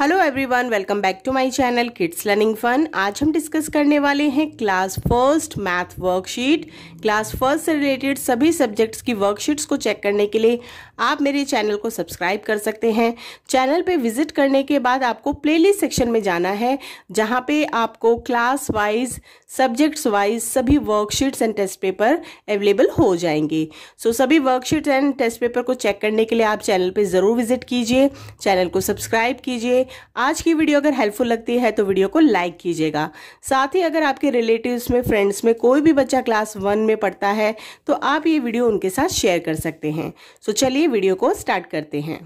Hello everyone, welcome back to my channel kids learning fun. आज हम discuss करने वाले हैं class first math worksheet. Class first से रिलेटेड सभी सब्जेक्ट्स की वर्कशीट्स को चेक करने के लिए आप मेरे चैनल को सब्सक्राइब कर सकते हैं। चैनल पे विजिट करने के बाद आपको प्लेलिस्ट सेक्शन में जाना है, जहां पे आपको क्लास वाइज, सब्जेक्ट्स वाइज सभी worksheets and test paper available हो जाएंगे। सो सभी वर्कशीट्स एंड टेस्ट पेपर को चेक करने के लिए आप चैनल पे ज़रूर विजिट कीजिए, चैनल को सब्सक्राइब कीजिए। आज की वीडियो अगर हेल्पफुल लगती है तो वीडियो को लाइक कीजिएगा। साथ ही अगर आपके रिलेटिव्स में, फ्रेंड्स में कोई भी बच्चा क्लास 1 में पढ़ता है तो आप ये वीडियो उनके साथ शेयर कर सकते हैं। सो चलिए वीडियो को स्टार्ट करते हैं।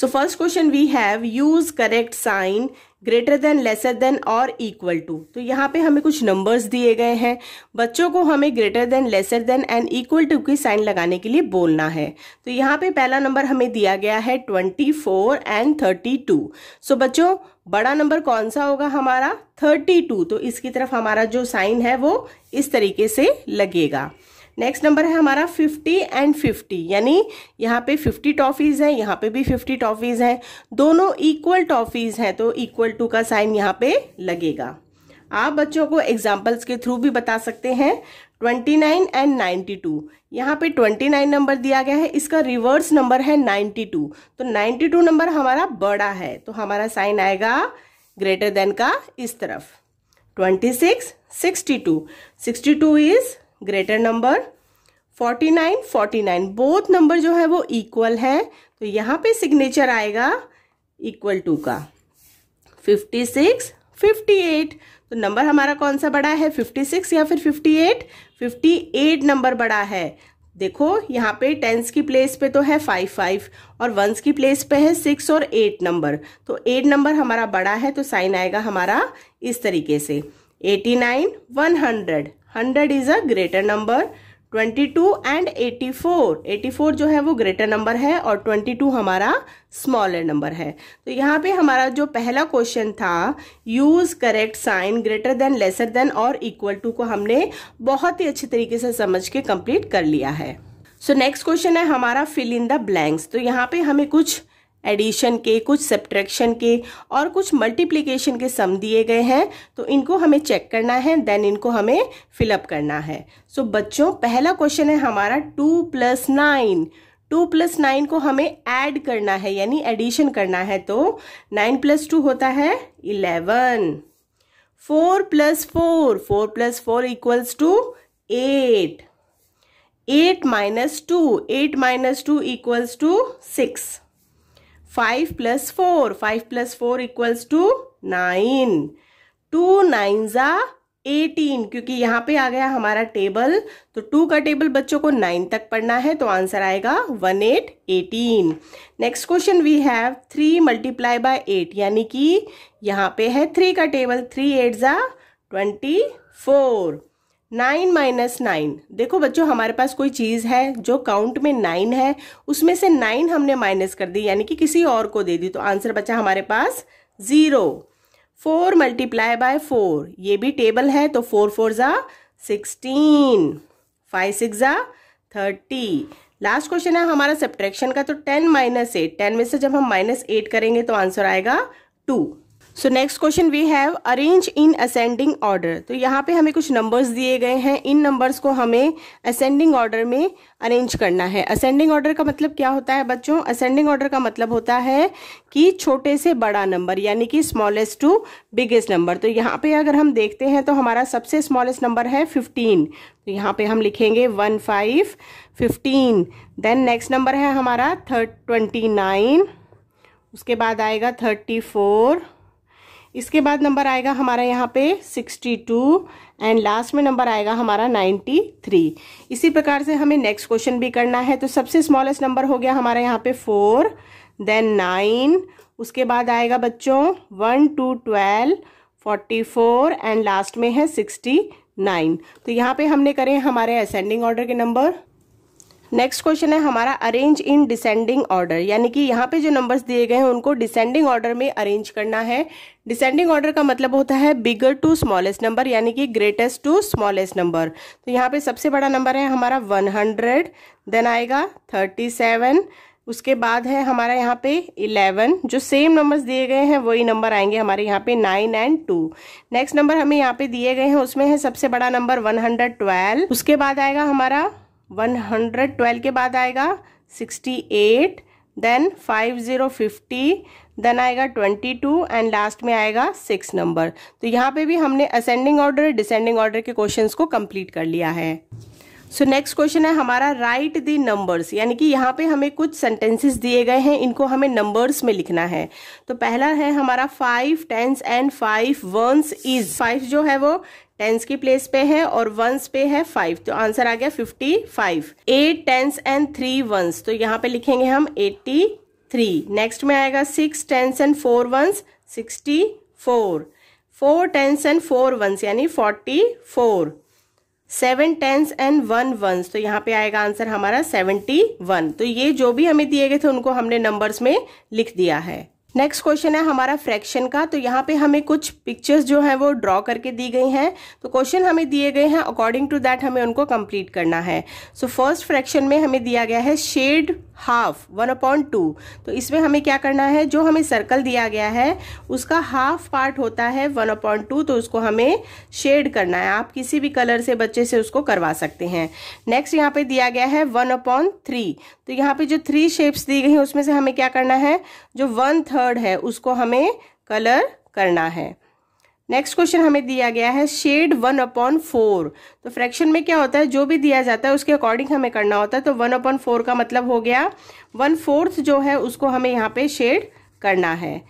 So first question we have use correct sign greater than, lesser than और इक्वल टू। तो यहाँ पे हमें कुछ नंबर्स दिए गए हैं, बच्चों को हमें greater than, lesser than and equal to की साइन लगाने के लिए बोलना है। तो यहाँ पे पहला नंबर हमें दिया गया है 24 एंड 32। सो बच्चों बड़ा नंबर कौन सा होगा हमारा? 32। तो इसकी तरफ हमारा जो साइन है वो इस तरीके से लगेगा। नेक्स्ट नंबर है हमारा 50 एंड 50, यानी यहाँ पे 50 टॉफीज़ हैं, यहाँ पे भी 50 टॉफीज़ हैं, दोनों इक्वल टॉफीज़ हैं, तो इक्वल टू का साइन यहाँ पे लगेगा। आप बच्चों को एग्जाम्पल्स के थ्रू भी बता सकते हैं। 29 एंड 92, यहाँ पे 29 नंबर दिया गया है, इसका रिवर्स नंबर है 92। तो 92 नंबर हमारा बड़ा है, तो हमारा साइन आएगा ग्रेटर देन का इस तरफ। 26, 62, 62 is greater number. 49, 49, both number जो है वो इक्वल है, तो यहाँ पे सिग्नेचर आएगा इक्वल टू का। 56, 58, तो नंबर हमारा कौन सा बड़ा है, 56 या फिर 58? 58 नंबर बड़ा है। देखो यहाँ पे टेंस की प्लेस पे तो है 5 और वंस की प्लेस पे है 6 और 8 नंबर, तो 8 नंबर हमारा बड़ा है, तो साइन आएगा हमारा इस तरीके से। 89, 100, 100 is a greater number. 22 and 84, 84 जो है वो ग्रेटर नंबर है और 22 हमारा स्मॉलर नंबर है। तो यहाँ पे हमारा जो पहला क्वेश्चन था use correct sign greater than, lesser than और इक्वल टू को हमने बहुत ही अच्छे तरीके से समझ के कंप्लीट कर लिया है। सो नेक्स्ट क्वेश्चन है हमारा फिल इन द ब्लैंक्स। तो यहाँ पे हमें कुछ एडिशन के, कुछ सब्ट्रैक्शन के और कुछ मल्टीप्लिकेशन के सम दिए गए हैं, तो इनको हमें चेक करना है, देन इनको हमें फिलअप करना है। सो बच्चों पहला क्वेश्चन है हमारा 2 + 9, 2 + 9 को हमें ऐड करना है यानी एडिशन करना है, तो 9 + 2 होता है 11। 4 + 4, 4 + 4 equals to 8। 8 - 2, 8 - 2 equals to 6। 5 + 4, 5 + 4 equals to 9। 2 9s are 18, क्योंकि यहाँ पे आ गया हमारा टेबल, तो 2 का टेबल बच्चों को 9 तक पढ़ना है, तो आंसर आएगा 1818। नेक्स्ट क्वेश्चन वी हैव 3 × 8, यानी कि यहाँ पे है 3 का टेबल, 3 8s are 24। 9 - 9, देखो बच्चों हमारे पास कोई चीज़ है जो काउंट में 9 है, उसमें से 9 हमने माइनस कर दी यानी कि किसी और को दे दी, तो आंसर बचा हमारे पास 0। 4 × 4, ये भी टेबल है, तो 4 × 4 are 16, 5 × 6 are 30। लास्ट क्वेश्चन है हमारा सब्ट्रैक्शन का, तो 10 - 8, 10 में से जब हम -8 करेंगे तो आंसर आएगा 2। So next question we have arrange in ascending order. तो यहाँ पे हमें कुछ नंबर्स दिए गए हैं, इन नंबर्स को हमें असेंडिंग ऑर्डर में अरेंज करना है। असेंडिंग ऑर्डर का मतलब क्या होता है बच्चों? असेंडिंग ऑर्डर का मतलब होता है कि छोटे से बड़ा नंबर, यानी कि स्मॉलेस्ट टू बिगेस्ट नंबर। तो यहाँ पे अगर हम देखते हैं तो हमारा सबसे स्मॉलेस्ट नंबर है 15, तो यहाँ पे हम लिखेंगे 15, 15। देन नेक्स्ट नंबर है हमारा 29, उसके बाद आएगा 34, इसके बाद नंबर आएगा हमारा यहाँ पे 62 एंड लास्ट में नंबर आएगा हमारा 93। इसी प्रकार से हमें नेक्स्ट क्वेश्चन भी करना है, तो सबसे स्मॉलेस्ट नंबर हो गया हमारा यहाँ पे 4, देन 9, उसके बाद आएगा बच्चों 1 to 12, 44 एंड लास्ट में है 69। तो यहाँ पे हमने करे हमारे असेंडिंग ऑर्डर के नंबर। नेक्स्ट क्वेश्चन है हमारा अरेंज इन डिसेंडिंग ऑर्डर, यानी कि यहाँ पे जो नंबर्स दिए गए हैं उनको डिसेंडिंग ऑर्डर में अरेंज करना है। डिसेंडिंग ऑर्डर का मतलब होता है बिगर टू स्मॉलेस्ट नंबर, यानी कि ग्रेटेस्ट टू स्मॉलेस्ट नंबर। तो यहाँ पे सबसे बड़ा नंबर है हमारा 100, देन आएगा 37, उसके बाद है हमारा यहाँ पे 11, जो सेम नंबर्स दिए गए हैं वही नंबर आएंगे हमारे यहाँ पे 9 और 2. नेक्स्ट नंबर हमें यहाँ पे दिए गए हैं उसमें है सबसे बड़ा नंबर 112. उसके बाद आएगा हमारा 112 के बाद आएगा 68, देन 50, 50, देन आएगा 22 एंड लास्ट में आएगा 6 नंबर. तो यहाँ पे भी हमने असेंडिंग ऑर्डर डिसेंडिंग ऑर्डर के क्वेश्चंस को कंप्लीट कर लिया है. सो नेक्स्ट क्वेश्चन है हमारा राइट दी नंबर्स, यानी कि यहाँ पे हमें कुछ सेंटेंसेस दिए गए हैं, इनको हमें नंबर्स में लिखना है. तो पहला है हमारा 5 10s and 5 1s इज. 5 जो है वो 10s की प्लेस पे है और 1s पे है 5, तो आंसर आ गया 55. 8 10s and 3 1s, तो यहाँ पे लिखेंगे हम 83. नेक्स्ट में आएगा 6 10s and 4 1s, 64. 4 10s and 4 1s यानी 44. 7 10s and 1 1s, तो यहाँ पे आएगा आंसर हमारा 71. तो ये जो भी हमें दिए गए थे उनको हमने नंबर्स में लिख दिया है. नेक्स्ट क्वेश्चन है हमारा फ्रैक्शन का. तो यहाँ पे हमें कुछ पिक्चर्स जो है वो ड्रॉ करके दी गई हैं, तो क्वेश्चन हमें दिए गए हैं, अकॉर्डिंग टू दैट हमें उनको कंप्लीट करना है. सो फर्स्ट फ्रैक्शन में हमें दिया गया है शेड हाफ 1/2. तो इसमें हमें क्या करना है, जो हमें सर्कल दिया गया है उसका हाफ पार्ट होता है 1/2, तो उसको हमें शेड करना है. आप किसी भी कलर से बच्चे से उसको करवा सकते हैं. नेक्स्ट यहाँ पे दिया गया है 1/3. तो यहाँ पे जो 3 शेप्स दी गई हैं उसमें से हमें क्या करना है, जो 1/3 है उसको हमें कलर करना है. नेक्स्ट क्वेश्चन हमें दिया गया है शेड 1/4. तो फ्रैक्शन में क्या होता है, जो भी दिया जाता है उसके अकॉर्डिंग हमें करना होता है. तो 1/4 का मतलब हो गया 1/4 जो है उसको हमें यहाँ पे शेड करना है.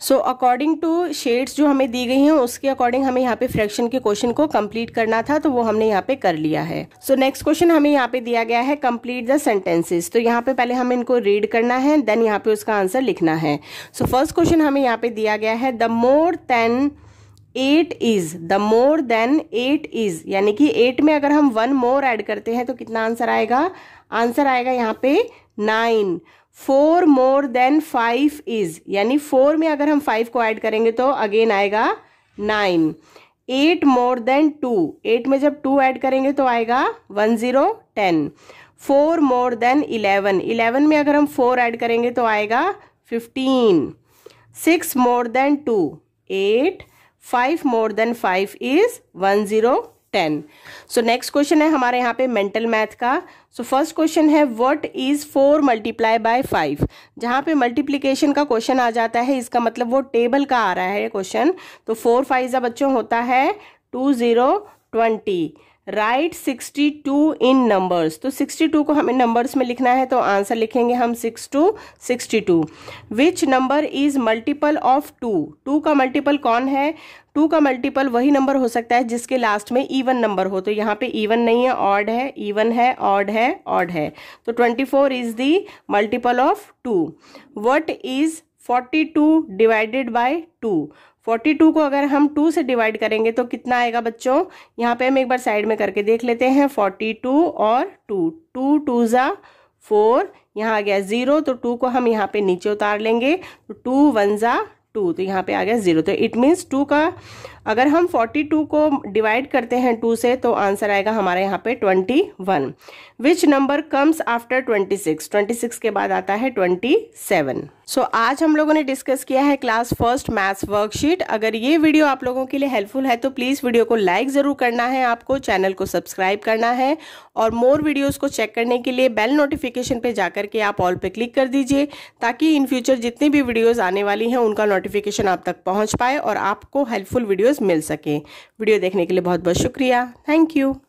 सो अकॉर्डिंग टू शेड्स जो हमें दी गई हैं उसके अकॉर्डिंग हमें यहाँ पे फ्रैक्शन के क्वेश्चन को कंप्लीट करना था, तो वो हमने यहाँ पे कर लिया है. सो नेक्स्ट क्वेश्चन हमें यहाँ पे दिया गया है कंप्लीट द सेंटेंसेस. तो यहाँ पे पहले हमें इनको रीड करना है, देन यहाँ पे उसका आंसर लिखना है. सो फर्स्ट क्वेश्चन हमें यहाँ पे दिया गया है the more than 8 is. The more than 8 is, यानी कि 8 में अगर हम 1 मोर ऐड करते हैं तो कितना आंसर आएगा, आंसर आएगा यहाँ पे 9. 4 more than 5 इज, यानी 4 में अगर हम 5 को ऐड करेंगे तो अगेन आएगा 9. 8 more than 2, 8 में जब 2 ऐड करेंगे तो आएगा 10, 10. 4 more than 11, 11 में अगर हम 4 ऐड करेंगे तो आएगा 15. 6 more than 2, 8. 5 more than 5 is 10, 10. So next question है हमारे यहाँ पे मेंटल मैथ का. सो फर्स्ट क्वेश्चन है व्हाट इज 4 multiplied by 5. जहाँ पे मल्टीप्लीकेशन का क्वेश्चन आ जाता है इसका मतलब वो टेबल का आ रहा है क्वेश्चन. तो 4 5 बच्चों होता है 20, 20. Right 62 in numbers. तो 62 को हमें नंबर्स में लिखना है, तो आंसर लिखेंगे हम 6 to 62. Which number is multiple of 2. 2 का मल्टीपल कौन है, 2 का मल्टीपल वही नंबर हो सकता है जिसके लास्ट में इवन नंबर हो. तो यहाँ पे इवन नहीं है, ऑड है. इवन है, ऑड है, ऑड है. तो 24 is the multiple of 2. What is 42 divided by 2. 42 को अगर हम 2 से डिवाइड करेंगे तो कितना आएगा बच्चों, यहाँ पे हम एक बार साइड में करके देख लेते हैं. 42 और 2, 2 2s are 4, यहाँ आ गया 0. तो 2 को हम यहाँ पे नीचे उतार लेंगे, तो 2 1s are 2, तो यहाँ पे आ गया 0. तो इट मीन्स 2 का अगर हम 42 को डिवाइड करते हैं 2 से तो आंसर आएगा हमारे यहाँ पे 21. विच नंबर कम्स आफ्टर 26. 26 के बाद आता है 27. सो आज हम लोगों ने डिस्कस किया है क्लास फर्स्ट मैथ्स वर्कशीट. अगर ये वीडियो आप लोगों के लिए हेल्पफुल है तो प्लीज़ वीडियो को लाइक ज़रूर करना है, आपको चैनल को सब्सक्राइब करना है, और मोर वीडियोज़ को चेक करने के लिए बेल नोटिफिकेशन पे जाकर के आप ऑल पे क्लिक कर दीजिए, ताकि इन फ्यूचर जितनी भी वीडियोज़ आने वाली हैं उनका नोटिफिकेशन आप तक पहुँच पाए और आपको हेल्पफुल वीडियोज़ मिल सके. वीडियो देखने के लिए बहुत बहुत शुक्रिया. Thank you.